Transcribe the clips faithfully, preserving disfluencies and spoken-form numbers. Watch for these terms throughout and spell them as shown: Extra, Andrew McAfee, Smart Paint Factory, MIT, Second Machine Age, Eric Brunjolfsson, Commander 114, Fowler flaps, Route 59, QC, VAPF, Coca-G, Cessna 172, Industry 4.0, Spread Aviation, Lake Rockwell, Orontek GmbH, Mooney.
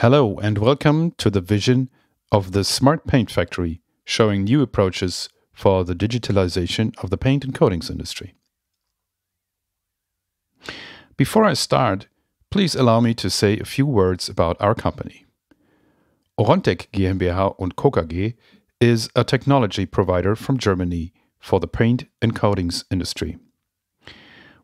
Hello and welcome to the vision of the Smart Paint Factory, showing new approaches for the digitalization of the paint and coatings industry. Before I start, please allow me to say a few words about our company. Orontek GmbH und Coca-G is a technology provider from Germany for the paint and coatings industry.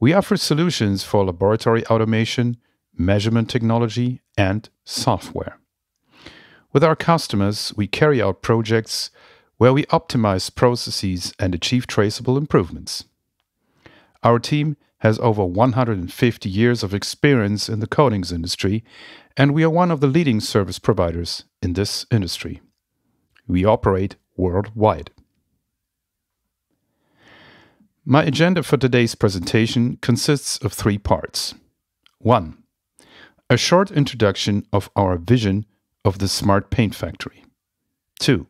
We offer solutions for laboratory automation, measurement technology, and software. With our customers, we carry out projects where we optimize processes and achieve traceable improvements. Our team has over one hundred fifty years of experience in the coatings industry, and we are one of the leading service providers in this industry. We operate worldwide. My agenda for today's presentation consists of three parts. One, a short introduction of our vision of the Smart Paint Factory. Two,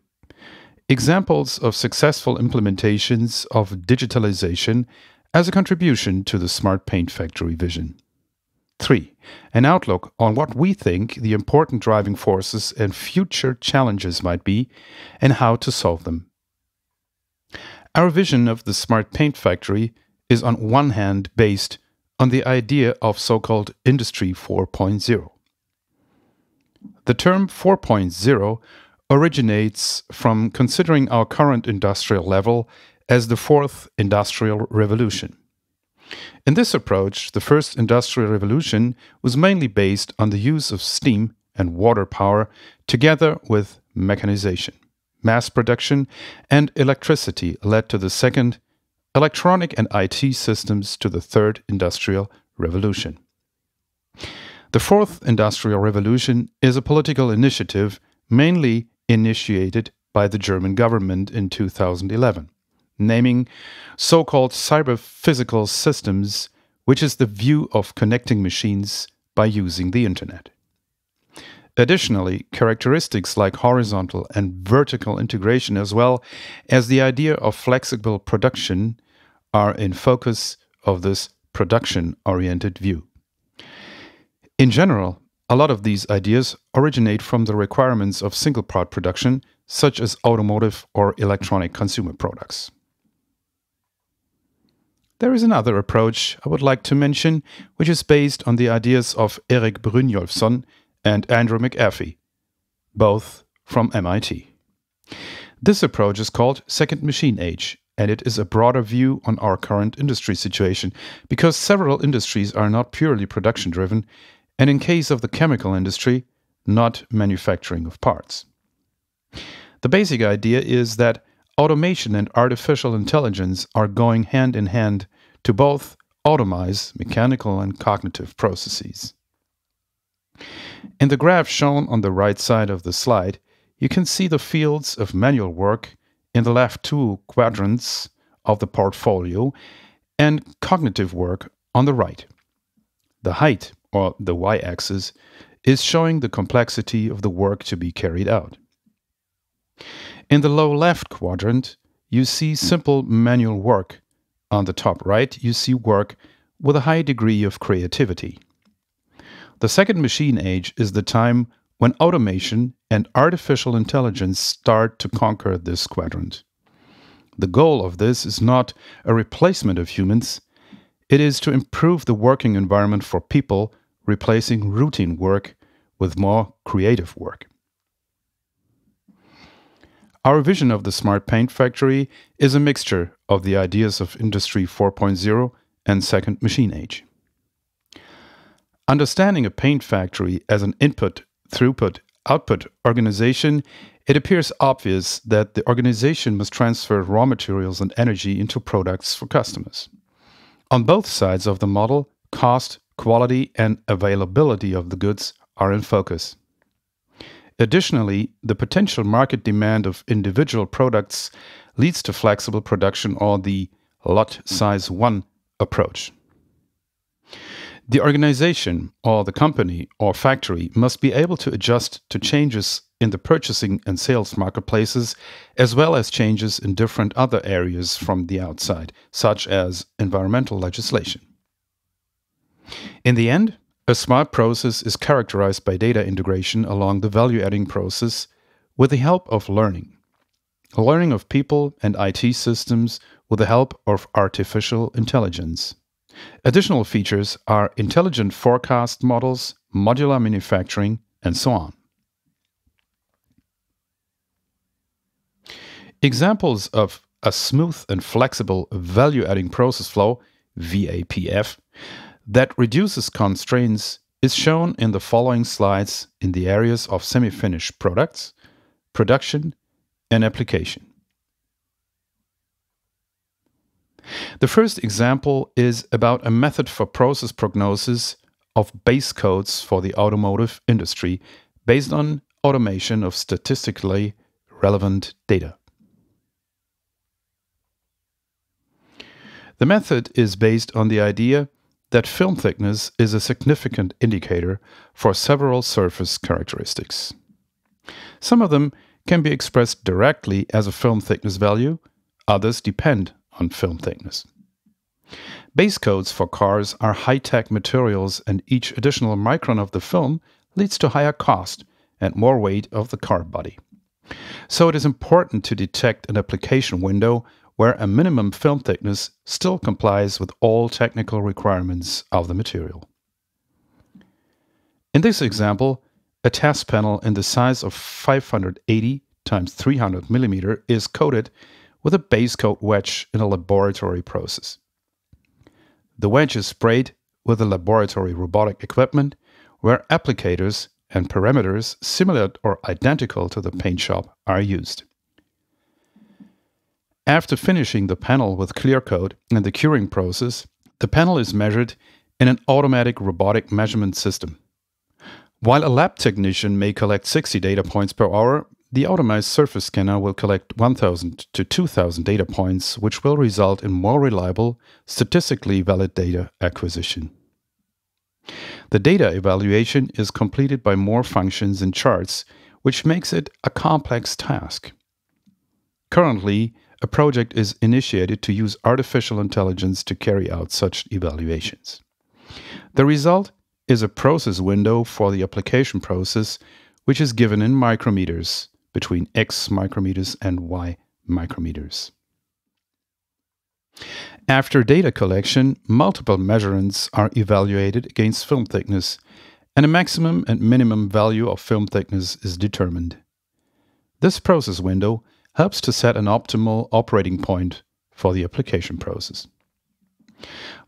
examples of successful implementations of digitalization as a contribution to the Smart Paint Factory vision. Three, an outlook on what we think the important driving forces and future challenges might be and how to solve them. Our vision of the Smart Paint Factory is on one hand based on the idea of so-called Industry four point oh. The term four point oh originates from considering our current industrial level as the fourth industrial revolution. In this approach, the first industrial revolution was mainly based on the use of steam and water power together with mechanization. Mass production and electricity led to the second, electronic and I T systems to the third industrial revolution. The fourth industrial revolution is a political initiative mainly initiated by the German government in two thousand eleven, naming so-called cyber-physical systems, which is the view of connecting machines by using the internet. Additionally, characteristics like horizontal and vertical integration, as well as the idea of flexible production, are in focus of this production-oriented view. In general, a lot of these ideas originate from the requirements of single-part production, such as automotive or electronic consumer products. There is another approach I would like to mention, which is based on the ideas of Eric Brunjolfsson and Andrew McAfee, both from M I T. This approach is called Second Machine Age, and it is a broader view on our current industry situation, because several industries are not purely production-driven, and in case of the chemical industry, not manufacturing of parts. The basic idea is that automation and artificial intelligence are going hand in hand to both automize mechanical and cognitive processes. In the graph shown on the right side of the slide, you can see the fields of manual work in the left two quadrants of the portfolio and cognitive work on the right. The height, or the y-axis, is showing the complexity of the work to be carried out. In the low left quadrant, you see simple manual work. On the top right, you see work with a high degree of creativity. The second machine age is the time when automation and artificial intelligence start to conquer this quadrant. The goal of this is not a replacement of humans. It is to improve the working environment for people, replacing routine work with more creative work. Our vision of the Smart Paint Factory is a mixture of the ideas of Industry four point oh and Second Machine Age. Understanding a paint factory as an input, throughput, output organization, it appears obvious that the organization must transfer raw materials and energy into products for customers. On both sides of the model, cost, quality, and availability of the goods are in focus. Additionally, the potential market demand of individual products leads to flexible production, or the lot size one approach. The organization, or the company, or factory, must be able to adjust to changes in the purchasing and sales marketplaces, as well as changes in different other areas from the outside, such as environmental legislation. In the end, A smart process is characterized by data integration along the value-adding process with the help of learning. Learning of people and I T systems with the help of artificial intelligence. Additional features are intelligent forecast models, modular manufacturing, and so on. Examples of a smooth and flexible value-adding process flow, V A P F, that reduces constraints is shown in the following slides in the areas of semi-finished products, production, and application. The first example is about a method for process prognosis of base codes for the automotive industry based on automation of statistically relevant data. The method is based on the idea that film thickness is a significant indicator for several surface characteristics. Some of them can be expressed directly as a film thickness value, others depend on film thickness. Base codes for cars are high-tech materials, and each additional micron of the film leads to higher cost and more weight of the car body. So it is important to detect an application window where a minimum film thickness still complies with all technical requirements of the material. In this example, a test panel in the size of five hundred eighty by three hundred millimeters is coated with a base coat wedge in a laboratory process. The wedge is sprayed with a laboratory robotic equipment where applicators and parameters similar or identical to the paint shop are used. After finishing the panel with clear coat and the curing process, the panel is measured in an automatic robotic measurement system. While a lab technician may collect sixty data points per hour, the automized surface scanner will collect one thousand to two thousand data points, which will result in more reliable, statistically valid data acquisition. The data evaluation is completed by more functions and charts, which makes it a complex task. Currently, a project is initiated to use artificial intelligence to carry out such evaluations. The result is a process window for the application process, which is given in micrometers, between X micrometers and Y micrometers. After data collection, multiple measurements are evaluated against film thickness, and a maximum and minimum value of film thickness is determined. This process window helps to set an optimal operating point for the application process.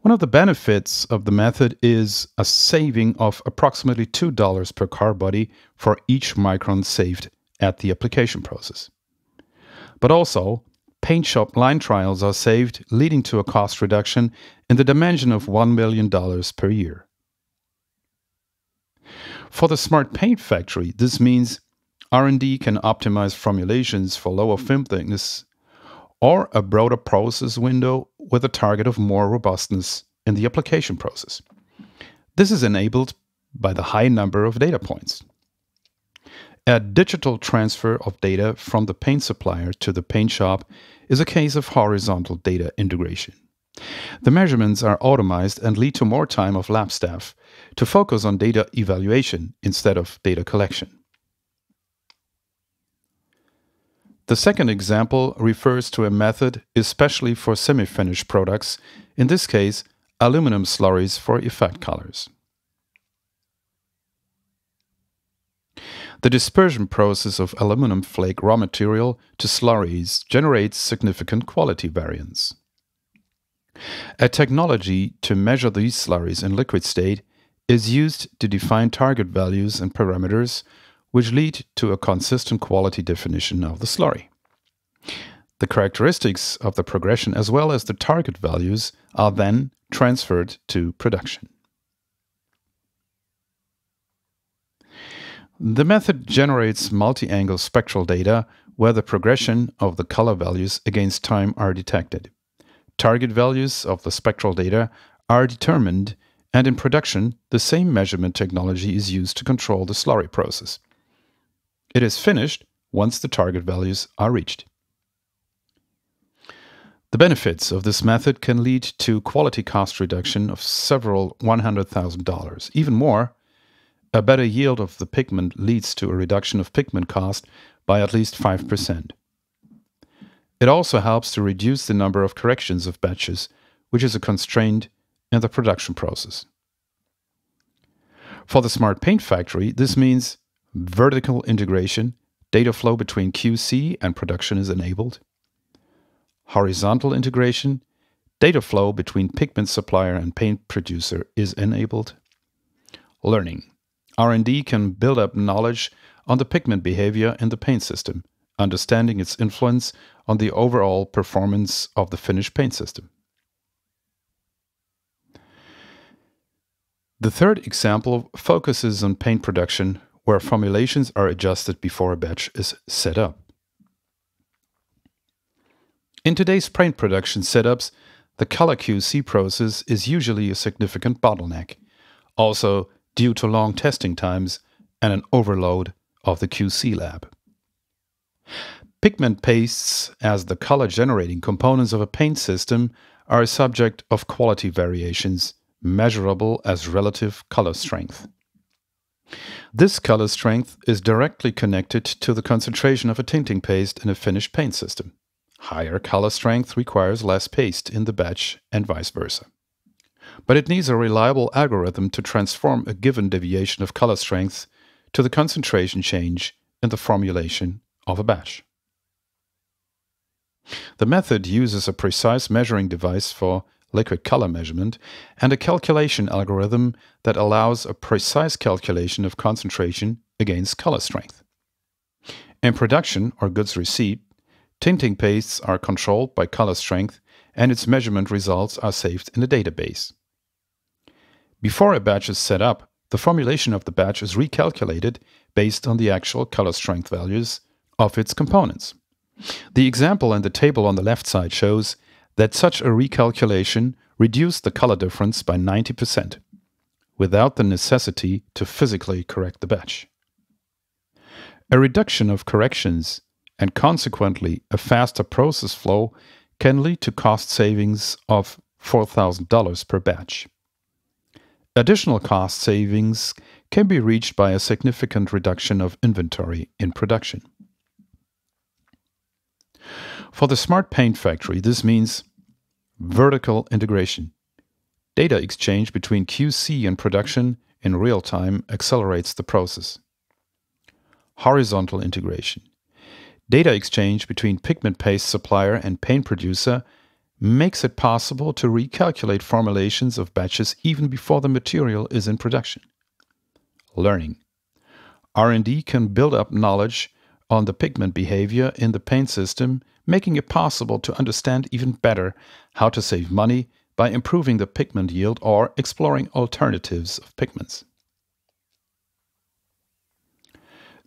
One of the benefits of the method is a saving of approximately two dollars per car body for each micron saved at the application process. But also, paint shop line trials are saved, leading to a cost reduction in the dimension of one million dollars per year. For the Smart Paint Factory, this means R and D can optimize formulations for lower film thickness or a broader process window with a target of more robustness in the application process. This is enabled by the high number of data points. A digital transfer of data from the paint supplier to the paint shop is a case of horizontal data integration. The measurements are automized and lead to more time of lab staff to focus on data evaluation instead of data collection. The second example refers to a method especially for semi-finished products, in this case, aluminum slurries for effect colors. The dispersion process of aluminum flake raw material to slurries generates significant quality variance. A technology to measure these slurries in liquid state is used to define target values and parameters, which lead to a consistent quality definition of the slurry. The characteristics of the progression as well as the target values are then transferred to production. The method generates multi-angle spectral data where the progression of the color values against time are detected. Target values of the spectral data are determined, and in production, the same measurement technology is used to control the slurry process. It is finished once the target values are reached. The benefits of this method can lead to quality cost reduction of several one hundred thousand dollars. Even more, a better yield of the pigment leads to a reduction of pigment cost by at least five percent. It also helps to reduce the number of corrections of batches, which is a constraint in the production process. For the Smart Paint Factory, this means vertical integration, data flow between Q C and production is enabled, horizontal integration, data flow between pigment supplier and paint producer is enabled, learning. R and D can build up knowledge on the pigment behavior in the paint system, understanding its influence on the overall performance of the finished paint system. The third example focuses on paint production, where formulations are adjusted before a batch is set up. In today's paint production setups, the color Q C process is usually a significant bottleneck, also due to long testing times and an overload of the Q C lab. Pigment pastes, as the color-generating components of a paint system, are a subject of quality variations, measurable as relative color strength. This color strength is directly connected to the concentration of a tinting paste in a finished paint system. Higher color strength requires less paste in the batch and vice versa. But it needs a reliable algorithm to transform a given deviation of color strength to the concentration change in the formulation of a batch. The method uses a precise measuring device for liquid color measurement and a calculation algorithm that allows a precise calculation of concentration against color strength. In production or goods receipt, tinting pastes are controlled by color strength and its measurement results are saved in a database. Before a batch is set up, the formulation of the batch is recalculated based on the actual color strength values of its components. The example in the table on the left side shows that such a recalculation reduced the color difference by ninety percent, without the necessity to physically correct the batch. A reduction of corrections and consequently a faster process flow can lead to cost savings of four thousand dollars per batch. Additional cost savings can be reached by a significant reduction of inventory in production. For the Smart Paint Factory, this means vertical integration. Data exchange between Q C and production in real time accelerates the process. Horizontal integration. Data exchange between pigment paste supplier and paint producer makes it possible to recalculate formulations of batches even before the material is in production. Learning. R and D can build up knowledge on the pigment behavior in the paint system, making it possible to understand even better how to save money by improving the pigment yield or exploring alternatives of pigments.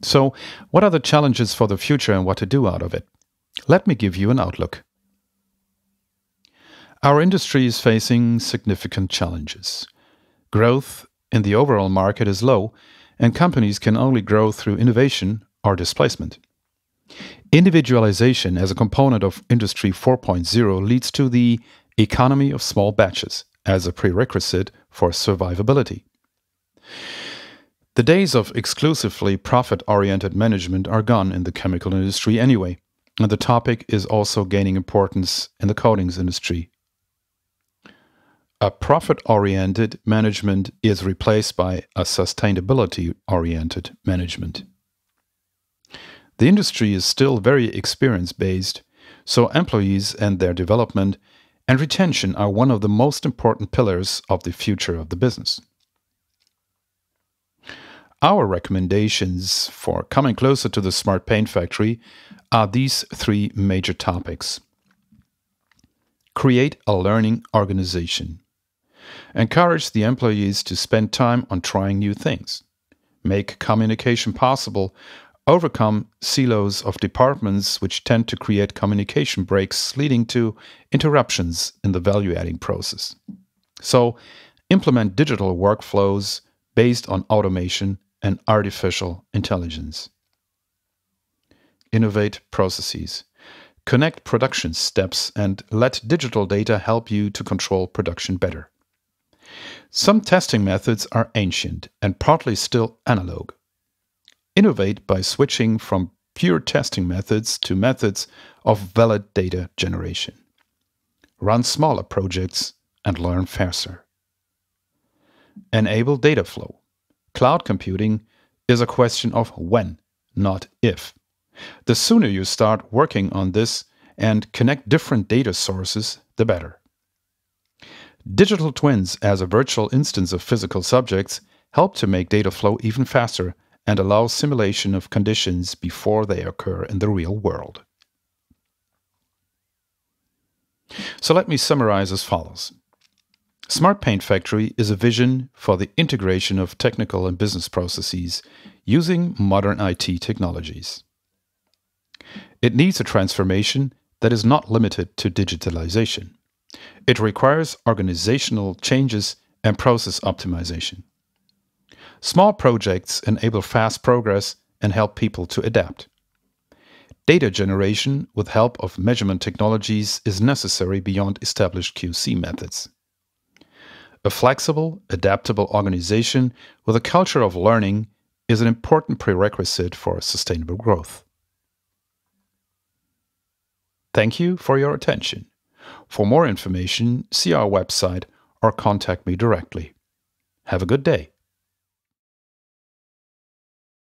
So, what are the challenges for the future and what to do out of it? Let me give you an outlook. Our industry is facing significant challenges. Growth in the overall market is low, and companies can only grow through innovation or displacement. Individualization as a component of Industry four point oh leads to the economy of small batches as a prerequisite for survivability. The days of exclusively profit-oriented management are gone in the chemical industry anyway, and the topic is also gaining importance in the coatings industry. A profit-oriented management is replaced by a sustainability-oriented management. The industry is still very experience-based, so employees and their development and retention are one of the most important pillars of the future of the business. Our recommendations for coming closer to the Smart Paint Factory are these three major topics. Create a learning organization. Encourage the employees to spend time on trying new things. Make communication possible. Overcome silos of departments which tend to create communication breaks leading to interruptions in the value-adding process. So, implement digital workflows based on automation and artificial intelligence. Innovate processes. Connect production steps and let digital data help you to control production better. Some testing methods are ancient and partly still analog. Innovate by switching from pure testing methods to methods of valid data generation. Run smaller projects and learn faster. Enable data flow. Cloud computing is a question of when, not if. The sooner you start working on this and connect different data sources, the better. Digital twins as a virtual instance of physical subjects help to make data flow even faster and allow simulation of conditions before they occur in the real world. So let me summarize as follows. Smart Paint Factory is a vision for the integration of technical and business processes using modern I T technologies. It needs a transformation that is not limited to digitalization. It requires organizational changes and process optimization. Small projects enable fast progress and help people to adapt. Data generation with help of measurement technologies is necessary beyond established Q C methods. A flexible, adaptable organization with a culture of learning is an important prerequisite for sustainable growth. Thank you for your attention. For more information, see our website or contact me directly. Have a good day.